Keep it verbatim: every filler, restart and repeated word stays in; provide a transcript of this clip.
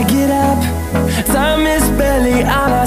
I get up, time is barely on our